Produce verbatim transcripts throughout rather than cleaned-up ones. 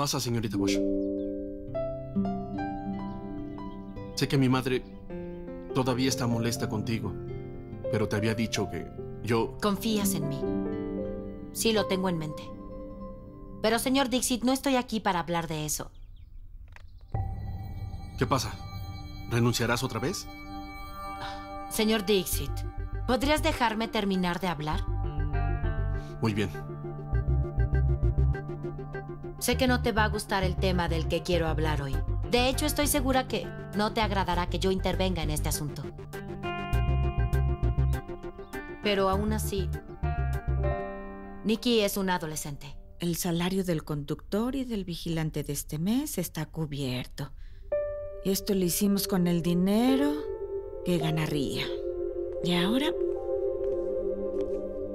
Pasa, señorita Bosch. Sé que mi madre todavía está molesta contigo, pero te había dicho que yo... Confías en mí. Sí, lo tengo en mente. Pero, señor Dixit, no estoy aquí para hablar de eso. ¿Qué pasa? ¿Renunciarás otra vez? Señor Dixit, ¿podrías dejarme terminar de hablar? Muy bien. Sé que no te va a gustar el tema del que quiero hablar hoy. De hecho, estoy segura que no te agradará que yo intervenga en este asunto. Pero aún así, Nikki es una adolescente. El salario del conductor y del vigilante de este mes está cubierto. Esto lo hicimos con el dinero que gana Ria. Y ahora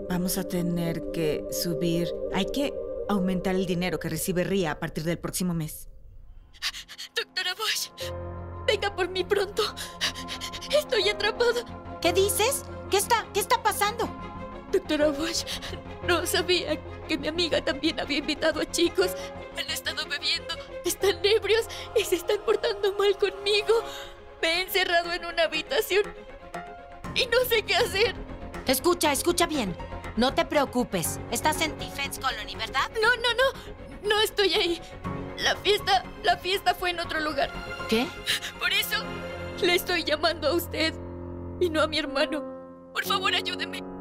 vamos a tener que subir. Hay que aumentar el dinero que recibe Ria a partir del próximo mes. Doctora Bosch, venga por mí pronto. Estoy atrapada. ¿Qué dices? ¿Qué está, qué está pasando? Doctora Bosch, no sabía que mi amiga también había invitado a chicos. Han estado bebiendo, están ebrios y se están portando mal conmigo. Me he encerrado en una habitación y no sé qué hacer. Escucha, escucha bien. No te preocupes. Estás en Defense Colony, ¿verdad? No, no, no. No estoy ahí. La fiesta, la fiesta fue en otro lugar. ¿Qué? Por eso le estoy llamando a usted y no a mi hermano. Por favor, ayúdeme.